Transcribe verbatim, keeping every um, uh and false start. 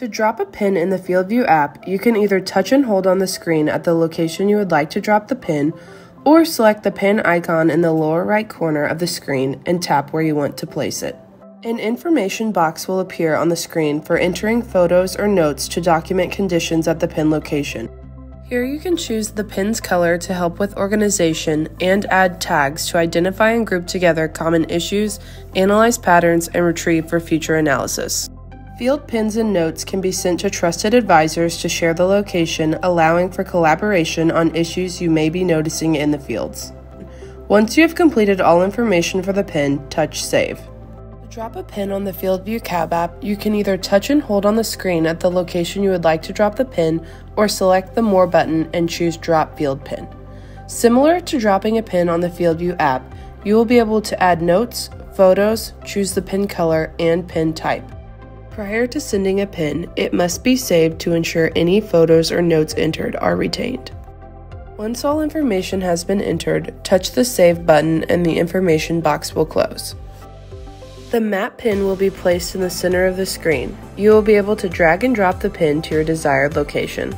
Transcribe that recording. To drop a pin in the FieldView app, you can either touch and hold on the screen at the location you would like to drop the pin, or select the pin icon in the lower right corner of the screen and tap where you want to place it. An information box will appear on the screen for entering photos or notes to document conditions at the pin location. Here you can choose the pin's color to help with organization and add tags to identify and group together common issues, analyze patterns, and retrieve for future analysis. Field pins and notes can be sent to trusted advisors to share the location, allowing for collaboration on issues you may be noticing in the fields. Once you have completed all information for the pin, touch Save. To drop a pin on the FieldView C A B app, you can either touch and hold on the screen at the location you would like to drop the pin, or select the More button and choose Drop Field Pin. Similar to dropping a pin on the FieldView app, you will be able to add notes, photos, choose the pin color, and pin type. Prior to sending a pin, it must be saved to ensure any photos or notes entered are retained. Once all information has been entered, touch the Save button and the information box will close. The map pin will be placed in the center of the screen. You will be able to drag and drop the pin to your desired location.